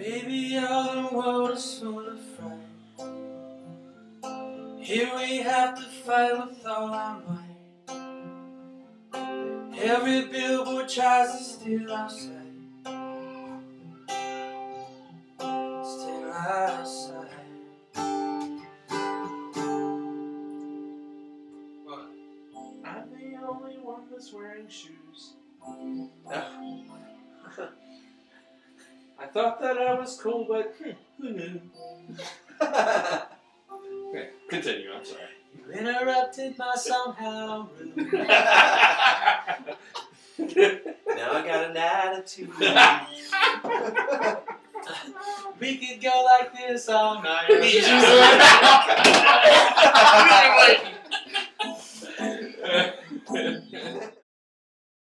Baby, our world is full of fright. Here we have to fight with all our might. Every billboard tries to steal our sight, steal our sight. What? I'm the only one that's wearing shoes. I thought that I was cool, but who knew? Okay, continue, I'm sorry. You interrupted my song, how rude. Now I got an attitude. We could go like this all night.